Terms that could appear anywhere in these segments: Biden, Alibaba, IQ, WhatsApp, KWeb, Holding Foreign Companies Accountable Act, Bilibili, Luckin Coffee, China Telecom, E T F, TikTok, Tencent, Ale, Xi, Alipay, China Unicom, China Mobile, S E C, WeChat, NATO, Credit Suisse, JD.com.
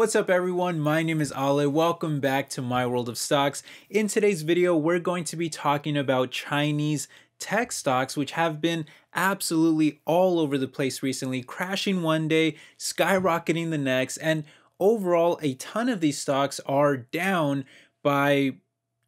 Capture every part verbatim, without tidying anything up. What's up everyone, my name is Ale, welcome back to my world of stocks. In today's video, we're going to be talking about Chinese tech stocks, which have been absolutely all over the place recently, crashing one day, skyrocketing the next, and overall a ton of these stocks are down by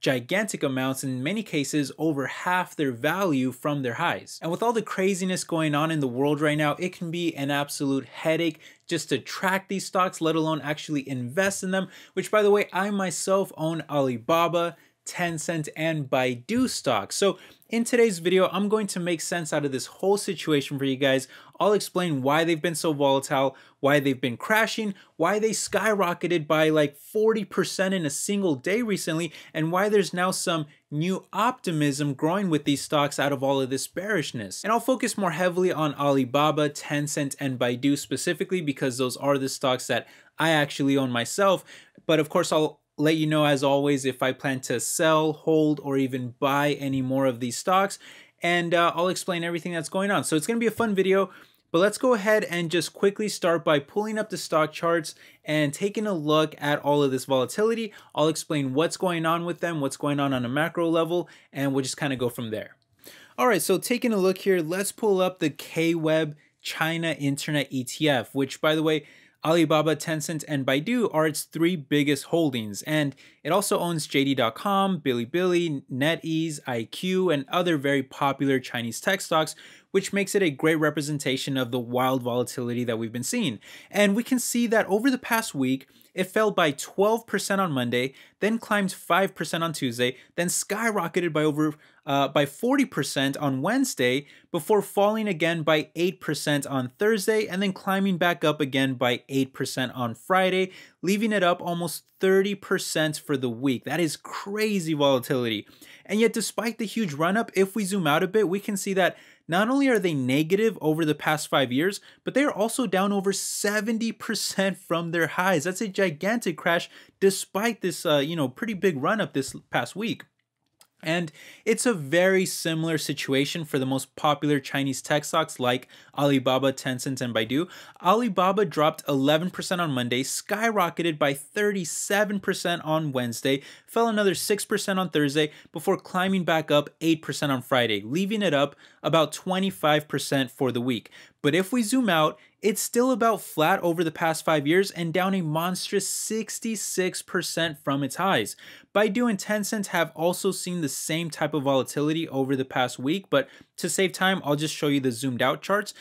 gigantic amounts, in many cases over half their value from their highs. And with all the craziness going on in the world right now, it can be an absolute headache just to track these stocks, let alone actually invest in them, which by the way, I myself own Alibaba, Tencent, and Baidu stocks. So in today's video, I'm going to make sense out of this whole situation for you guys. I'll explain why they've been so volatile, why they've been crashing, why they skyrocketed by like forty percent in a single day recently, and why there's now some new optimism growing with these stocks out of all of this bearishness. And I'll focus more heavily on Alibaba, Tencent, and Baidu specifically because those are the stocks that I actually own myself. But of course, I'll let you know as always if I plan to sell, hold, or even buy any more of these stocks, and uh, I'll explain everything that's going on. So it's gonna be a fun video, but let's go ahead and just quickly start by pulling up the stock charts and taking a look at all of this volatility. I'll explain what's going on with them, what's going on on a macro level, and we'll just kind of go from there. All right, so taking a look here, let's pull up the KWeb China Internet E T F, which by the way, Alibaba, Tencent, and Baidu are its three biggest holdings, and it also owns J D dot com, Bilibili, NetEase, I Q, and other very popular Chinese tech stocks, which makes it a great representation of the wild volatility that we've been seeing. And we can see that over the past week, it fell by twelve percent on Monday, then climbed five percent on Tuesday, then skyrocketed by over uh, by forty percent on Wednesday, before falling again by eight percent on Thursday, and then climbing back up again by eight percent on Friday, leaving it up almost thirty percent for the week. That is crazy volatility. And yet, despite the huge run-up, if we zoom out a bit, we can see that not only are they negative over the past five years, but they are also down over seventy percent from their highs. That's a gigantic crash despite this, uh, you know, pretty big run up this past week. And it's a very similar situation for the most popular Chinese tech stocks like Alibaba, Tencent, and Baidu. Alibaba dropped eleven percent on Monday, skyrocketed by thirty-seven percent on Wednesday, fell another six percent on Thursday before climbing back up eight percent on Friday, leaving it up about twenty-five percent for the week. But if we zoom out, it's still about flat over the past five years and down a monstrous sixty-six percent from its highs. Baidu and Tencent have also seen the same type of volatility over the past week, but to save time, I'll just show you the zoomed out charts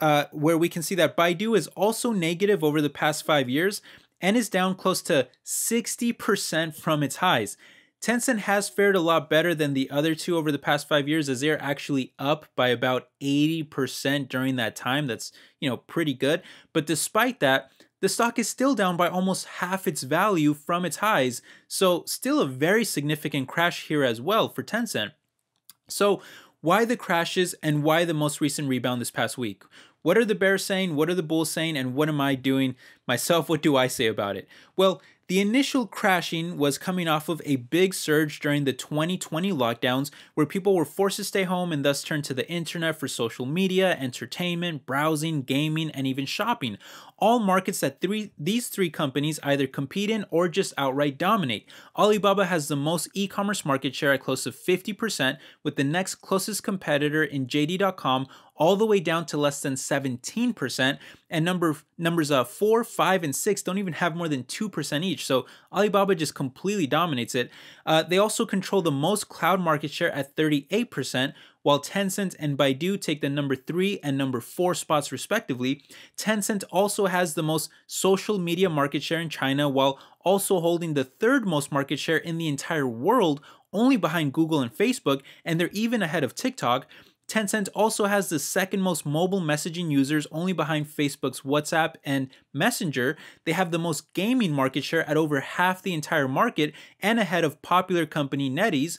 uh, where we can see that Baidu is also negative over the past five years and is down close to sixty percent from its highs. Tencent has fared a lot better than the other two over the past five years as they're actually up by about eighty percent during that time. That's, you know, pretty good. But despite that, the stock is still down by almost half its value from its highs. So still a very significant crash here as well for Tencent. So why the crashes and why the most recent rebound this past week? What are the bears saying? What are the bulls saying? And what am I doing myself? What do I say about it? Well, the initial crashing was coming off of a big surge during the twenty twenty lockdowns where people were forced to stay home and thus turn to the internet for social media, entertainment, browsing, gaming, and even shopping. All markets that three, these three companies either compete in or just outright dominate. Alibaba has the most e-commerce market share at close to fifty percent, with the next closest competitor in J D dot com all the way down to less than seventeen percent, and number numbers uh, four, five, and six don't even have more than two percent each, so Alibaba just completely dominates it. Uh, they also control the most cloud market share at thirty-eight percent, while Tencent and Baidu take the number three and number four spots respectively. Tencent also has the most social media market share in China, while also holding the third most market share in the entire world, only behind Google and Facebook, and they're even ahead of TikTok. Tencent also has the second most mobile messaging users, only behind Facebook's WhatsApp and Messenger. They have the most gaming market share at over half the entire market and ahead of popular company NetEase.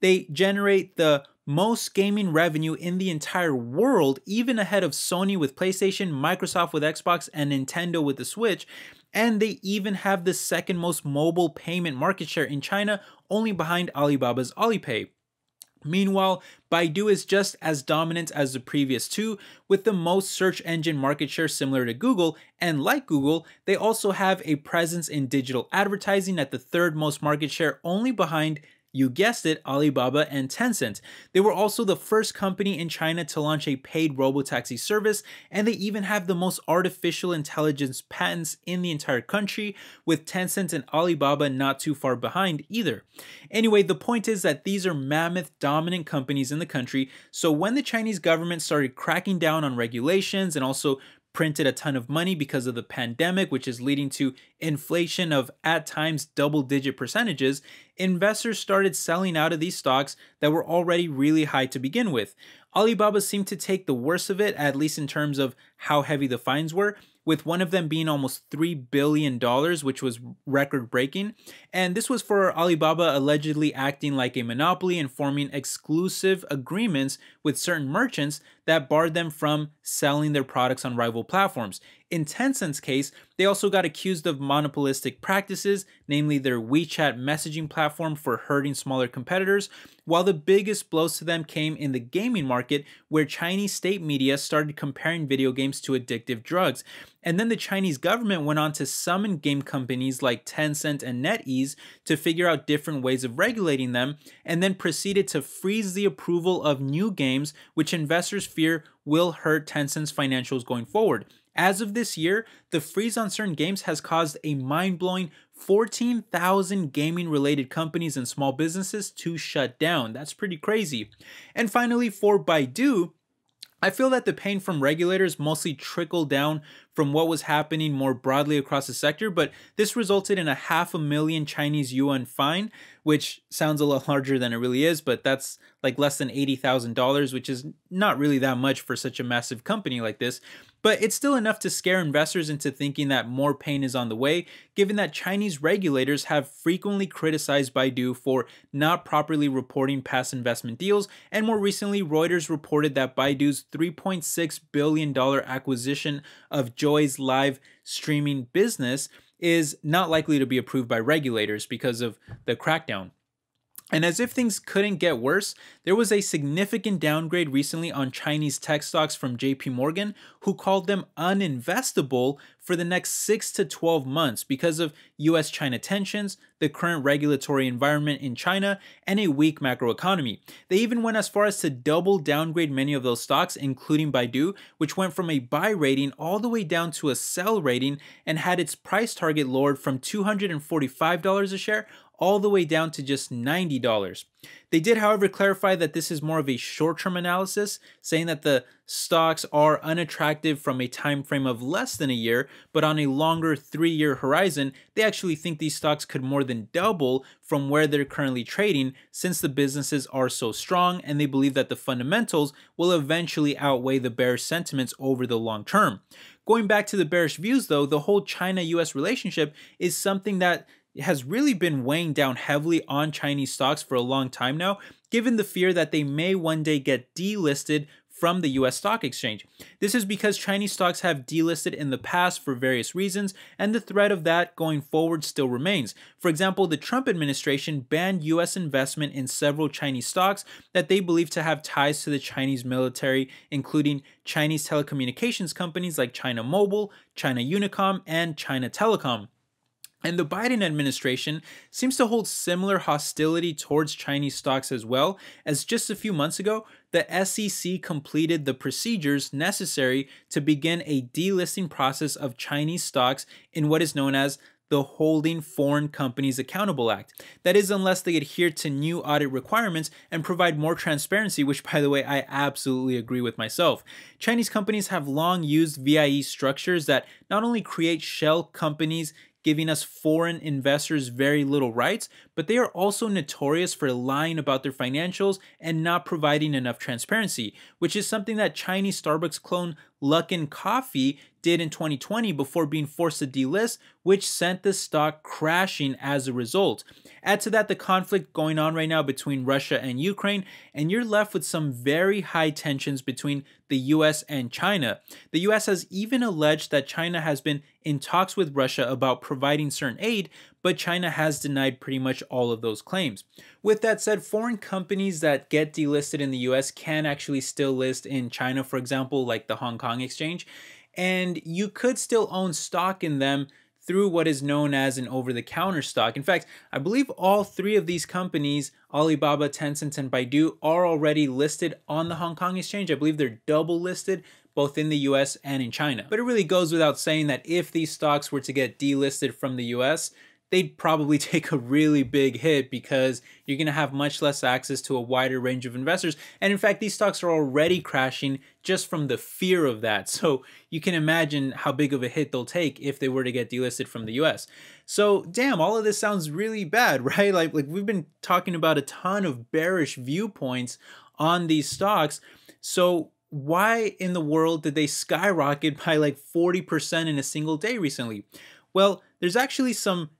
They generate the most gaming revenue in the entire world, even ahead of Sony with PlayStation, Microsoft with Xbox, and Nintendo with the Switch. And they even have the second most mobile payment market share in China, only behind Alibaba's Alipay. Meanwhile, Baidu is just as dominant as the previous two, with the most search engine market share similar to Google, and like Google, they also have a presence in digital advertising at the third most market share, only behind, you guessed it, Alibaba and Tencent. They were also the first company in China to launch a paid robotaxi service, and they even have the most artificial intelligence patents in the entire country, with Tencent and Alibaba not too far behind either. Anyway, the point is that these are mammoth dominant companies in the country, so when the Chinese government started cracking down on regulations and also printed a ton of money because of the pandemic, which is leading to inflation of at times double-digit percentages, investors started selling out of these stocks that were already really high to begin with. Alibaba seemed to take the worst of it, at least in terms of how heavy the fines were, with one of them being almost three billion dollars, which was record-breaking. And this was for Alibaba allegedly acting like a monopoly and forming exclusive agreements with certain merchants that barred them from selling their products on rival platforms. In Tencent's case, they also got accused of monopolistic practices, namely their WeChat messaging platform for hurting smaller competitors, while the biggest blows to them came in the gaming market, where Chinese state media started comparing video games to addictive drugs. And then the Chinese government went on to summon game companies like Tencent and NetEase to figure out different ways of regulating them, and then proceeded to freeze the approval of new games, which investors fear will hurt Tencent's financials going forward. As of this year, the freeze on certain games has caused a mind-blowing fourteen thousand gaming-related companies and small businesses to shut down. That's pretty crazy. And finally, for Baidu, I feel that the pain from regulators mostly trickled down from what was happening more broadly across the sector, but this resulted in a half a million Chinese yuan fine, which sounds a lot larger than it really is, but that's like less than eighty thousand dollars, which is not really that much for such a massive company like this. But it's still enough to scare investors into thinking that more pain is on the way, given that Chinese regulators have frequently criticized Baidu for not properly reporting past investment deals, and more recently, Reuters reported that Baidu's three point six billion dollars acquisition of Joy's live streaming business is not likely to be approved by regulators because of the crackdown. And as if things couldn't get worse, there was a significant downgrade recently on Chinese tech stocks from J P Morgan, who called them uninvestable for the next six to twelve months because of U S China tensions, the current regulatory environment in China, and a weak macroeconomy. They even went as far as to double downgrade many of those stocks, including Baidu, which went from a buy rating all the way down to a sell rating and had its price target lowered from two hundred forty-five dollars a share all the way down to just ninety dollars. They did, however, clarify that this is more of a short-term analysis, saying that the stocks are unattractive from a time frame of less than a year, but on a longer three-year horizon, they actually think these stocks could more than double from where they're currently trading, since the businesses are so strong, and they believe that the fundamentals will eventually outweigh the bearish sentiments over the long term. Going back to the bearish views, though, the whole China U S relationship is something that has really been weighing down heavily on Chinese stocks for a long time now, given the fear that they may one day get delisted from the U S stock exchange. This is because Chinese stocks have delisted in the past for various reasons, and the threat of that going forward still remains. For example, the Trump administration banned U S investment in several Chinese stocks that they believe to have ties to the Chinese military, including Chinese telecommunications companies like China Mobile, China Unicom, and China Telecom. And the Biden administration seems to hold similar hostility towards Chinese stocks as well, as just a few months ago, the S E C completed the procedures necessary to begin a delisting process of Chinese stocks in what is known as the Holding Foreign Companies Accountable Act. That is, unless they adhere to new audit requirements and provide more transparency, which, by the way, I absolutely agree with myself. Chinese companies have long used V I E structures that not only create shell companies, giving us foreign investors very little rights, but they are also notorious for lying about their financials and not providing enough transparency, which is something that Chinese Starbucks clone Luckin Coffee did in twenty twenty before being forced to delist, which sent the stock crashing as a result. Add to that the conflict going on right now between Russia and Ukraine, and you're left with some very high tensions between the U S and China. The U S has even alleged that China has been in talks with Russia about providing certain aid, but China has denied pretty much all of those claims. With that said, foreign companies that get delisted in the U S can actually still list in China, for example, like the Hong Kong exchange, and you could still own stock in them through what is known as an over-the-counter stock. In fact, I believe all three of these companies, Alibaba, Tencent, and Baidu, are already listed on the Hong Kong exchange. I believe they're double listed, both in the U S and in China. But it really goes without saying that if these stocks were to get delisted from the U S, they'd probably take a really big hit because you're gonna have much less access to a wider range of investors. And in fact, these stocks are already crashing just from the fear of that. So you can imagine how big of a hit they'll take if they were to get delisted from the U S. So damn, all of this sounds really bad, right? Like, like we've been talking about a ton of bearish viewpoints on these stocks. So why in the world did they skyrocket by like forty percent in a single day recently? Well, there's actually some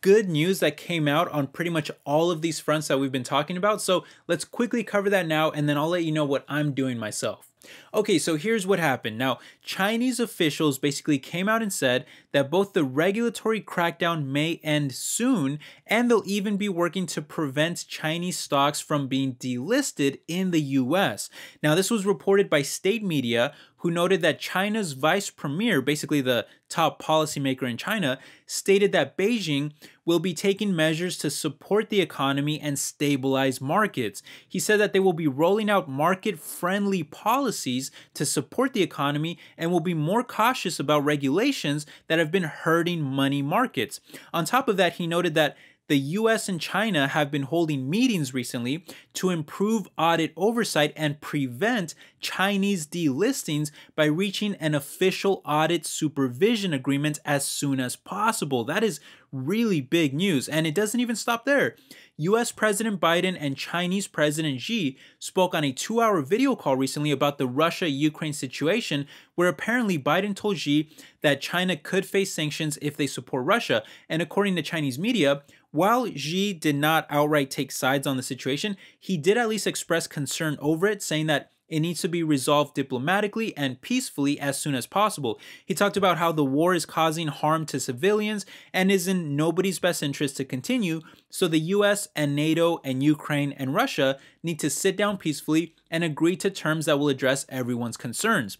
good news that came out on pretty much all of these fronts that we've been talking about. So let's quickly cover that now, and then I'll let you know what I'm doing myself. Okay, so here's what happened. Now, Chinese officials basically came out and said that both the regulatory crackdown may end soon, and they'll even be working to prevent Chinese stocks from being delisted in the U S. Now, this was reported by state media, who noted that China's vice premier, basically the top policymaker in China, stated that Beijing will be taking measures to support the economy and stabilize markets. He said that they will be rolling out market-friendly policies to support the economy and will be more cautious about regulations that have been hurting money markets. On top of that, he noted that the U S and China have been holding meetings recently to improve audit oversight and prevent Chinese delistings by reaching an official audit supervision agreement as soon as possible. That is really big news, and it doesn't even stop there. U S President Biden and Chinese President Xi spoke on a two-hour video call recently about the Russia-Ukraine situation, where apparently Biden told Xi that China could face sanctions if they support Russia. And according to Chinese media, while Xi did not outright take sides on the situation, he did at least express concern over it, saying that it needs to be resolved diplomatically and peacefully as soon as possible. He talked about how the war is causing harm to civilians and is in nobody's best interest to continue, so the U S and NATO and Ukraine and Russia need to sit down peacefully and agree to terms that will address everyone's concerns.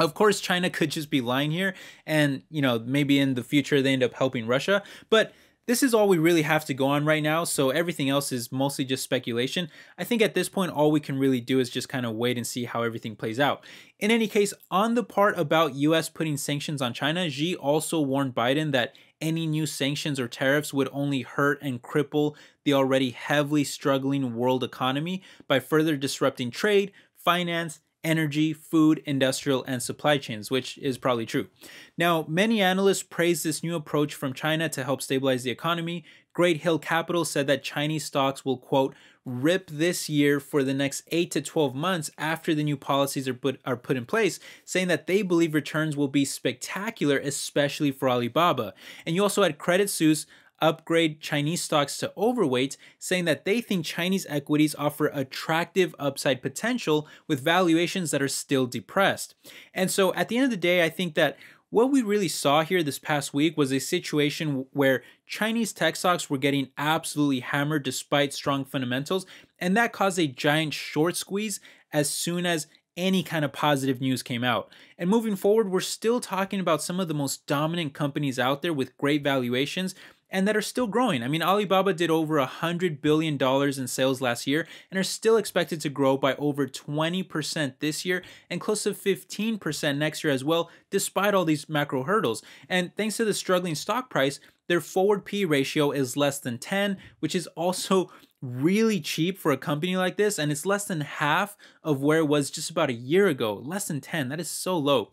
Of course, China could just be lying here and, you know, maybe in the future they end up helping Russia, but this is all we really have to go on right now, so everything else is mostly just speculation. I think at this point, all we can really do is just kind of wait and see how everything plays out. In any case, on the part about U S putting sanctions on China, Xi also warned Biden that any new sanctions or tariffs would only hurt and cripple the already heavily struggling world economy by further disrupting trade, finance, energy, food, industrial, and supply chains, which is probably true. Now, many analysts praised this new approach from China to help stabilize the economy. Great Hill Capital said that Chinese stocks will, quote, rip this year for the next eight to twelve months after the new policies are put, are put in place, saying that they believe returns will be spectacular, especially for Alibaba. And you also had Credit Suisse upgrade Chinese stocks to overweight, saying that they think Chinese equities offer attractive upside potential with valuations that are still depressed. And so at the end of the day, I think that what we really saw here this past week was a situation where Chinese tech stocks were getting absolutely hammered despite strong fundamentals, and that caused a giant short squeeze as soon as any kind of positive news came out. And moving forward, we're still talking about some of the most dominant companies out there with great valuations and that are still growing. I mean, Alibaba did over one hundred billion dollars in sales last year and are still expected to grow by over twenty percent this year and close to fifteen percent next year as well, despite all these macro hurdles. And thanks to the struggling stock price, their forward P E ratio is less than ten, which is also really cheap for a company like this, and it's less than half of where it was just about a year ago. Less than ten, that is so low.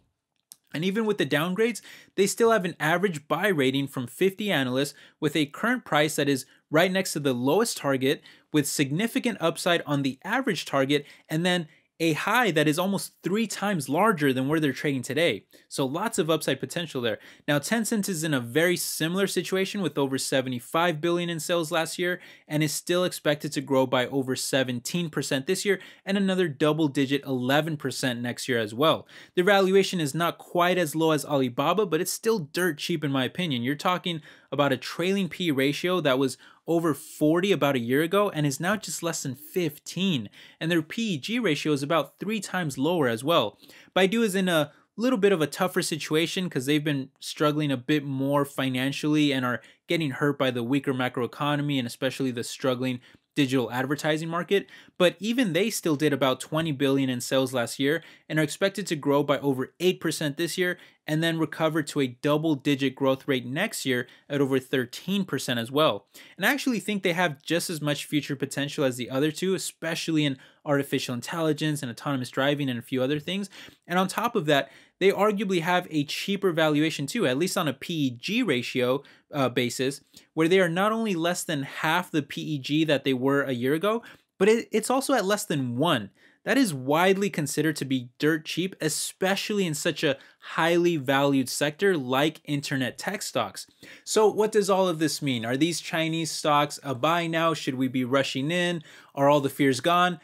And even with the downgrades, they still have an average buy rating from fifty analysts with a current price that is right next to the lowest target with significant upside on the average target, and then a high that is almost three times larger than where they're trading today. So lots of upside potential there. Now, Tencent is in a very similar situation with over seventy-five billion dollars in sales last year and is still expected to grow by over seventeen percent this year and another double digit eleven percent next year as well. The valuation is not quite as low as Alibaba, but it's still dirt cheap in my opinion. You're talking about a trailing P E ratio that was over forty about a year ago and is now just less than fifteen. And their P E G ratio is about three times lower as well. Baidu is in a little bit of a tougher situation because they've been struggling a bit more financially and are getting hurt by the weaker macroeconomy and especially the struggling digital advertising market, but even they still did about twenty billion dollars in sales last year and are expected to grow by over eight percent this year and then recover to a double-digit growth rate next year at over thirteen percent as well. And I actually think they have just as much future potential as the other two, especially in artificial intelligence and autonomous driving and a few other things. And on top of that, they arguably have a cheaper valuation too, at least on a P E G ratio uh, basis, where they are not only less than half the P E G that they were a year ago, but it, it's also at less than one. That is widely considered to be dirt cheap, especially in such a highly valued sector like internet tech stocks. So what does all of this mean? Are these Chinese stocks a buy now? Should we be rushing in? Are all the fears gone?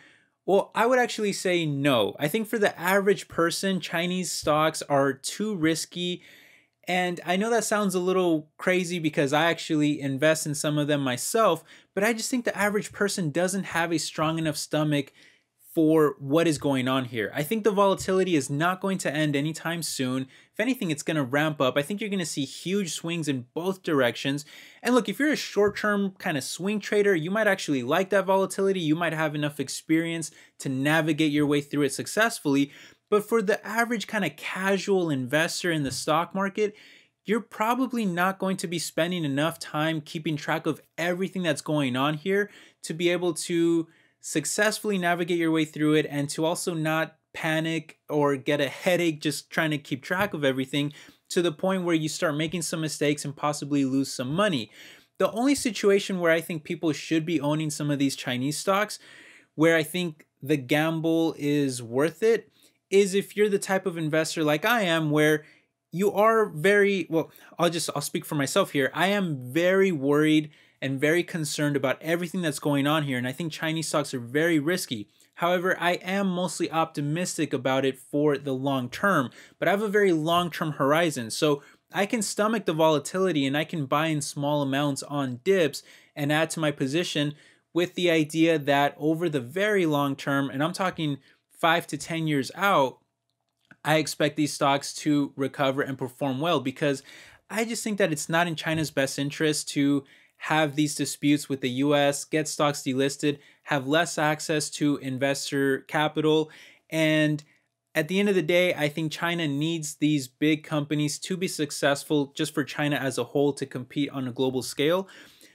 Well, I would actually say no. I think for the average person, Chinese stocks are too risky. And I know that sounds a little crazy because I actually invest in some of them myself, but I just think the average person doesn't have a strong enough stomach for what is going on here. I think the volatility is not going to end anytime soon. If anything, it's going to ramp up. I think you're going to see huge swings in both directions. And look, if you're a short-term kind of swing trader, you might actually like that volatility. You might have enough experience to navigate your way through it successfully. But for the average kind of casual investor in the stock market, you're probably not going to be spending enough time keeping track of everything that's going on here to be able to successfully navigate your way through it and to also not panic or get a headache just trying to keep track of everything to the point where you start making some mistakes and possibly lose some money. The only situation where I think people should be owning some of these Chinese stocks, where I think the gamble is worth it, is if you're the type of investor like I am where you are very, well, I'll just, I'll speak for myself here. I am very worried and very concerned about everything that's going on here. And I think Chinese stocks are very risky. However, I am mostly optimistic about it for the long term, but I have a very long-term horizon. So I can stomach the volatility and I can buy in small amounts on dips and add to my position with the idea that over the very long term, and I'm talking five to ten years out, I expect these stocks to recover and perform well because I just think that it's not in China's best interest to have these disputes with the U S, get stocks delisted, have less access to investor capital. And at the end of the day, I think China needs these big companies to be successful just for China as a whole to compete on a global scale.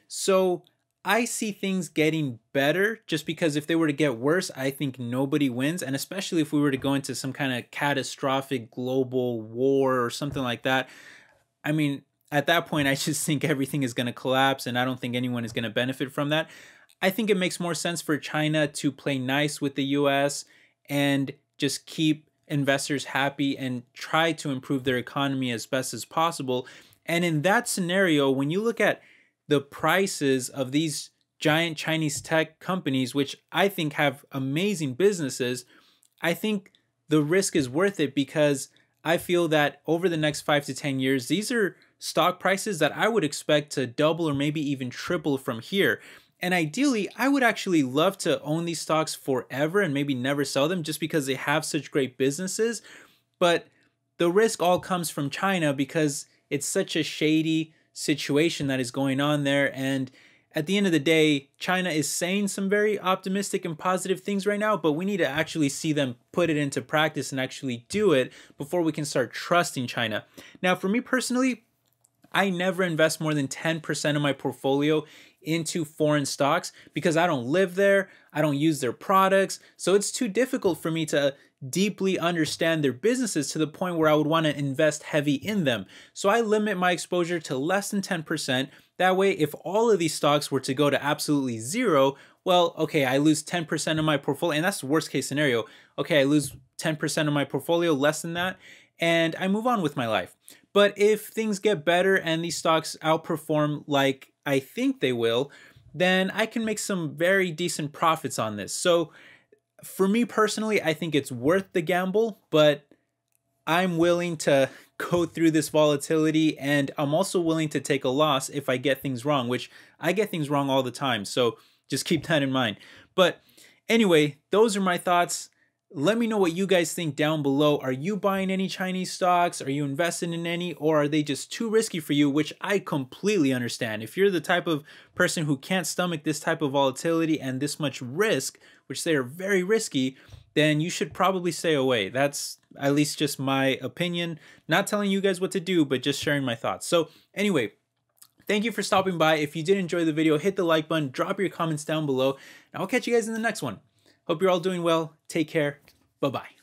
So I see things getting better just because if they were to get worse, I think nobody wins. And especially if we were to go into some kind of catastrophic global war or something like that, I mean, at that point, I just think everything is going to collapse and I don't think anyone is going to benefit from that. I think it makes more sense for China to play nice with the U S and just keep investors happy and try to improve their economy as best as possible. And in that scenario, when you look at the prices of these giant Chinese tech companies, which I think have amazing businesses, I think the risk is worth it because I feel that over the next five to ten years, these are stock prices that I would expect to double or maybe even triple from here. And ideally, I would actually love to own these stocks forever and maybe never sell them just because they have such great businesses. But the risk all comes from China because it's such a shady situation that is going on there. And at the end of the day, China is saying some very optimistic and positive things right now, but we need to actually see them put it into practice and actually do it before we can start trusting China. Now, for me personally, I never invest more than ten percent of my portfolio into foreign stocks because I don't live there, I don't use their products, so it's too difficult for me to deeply understand their businesses to the point where I would want to invest heavy in them. So I limit my exposure to less than ten percent. That way, if all of these stocks were to go to absolutely zero, well, okay, I lose ten percent of my portfolio, and that's the worst case scenario. Okay, I lose ten percent of my portfolio, less than that, and I move on with my life. But if things get better and these stocks outperform like I think they will, then I can make some very decent profits on this. So for me personally, I think it's worth the gamble, but I'm willing to go through this volatility, and I'm also willing to take a loss if I get things wrong, which I get things wrong all the time. So just keep that in mind. But anyway, those are my thoughts. Let me know what you guys think down below. Are you buying any Chinese stocks? Are you invested in any? Or are they just too risky for you, which I completely understand. If you're the type of person who can't stomach this type of volatility and this much risk, which they are very risky, then you should probably stay away. That's at least just my opinion. Not telling you guys what to do, but just sharing my thoughts. So anyway, thank you for stopping by. If you did enjoy the video, hit the like button, drop your comments down below, and I'll catch you guys in the next one. Hope you're all doing well. Take care. Bye-bye.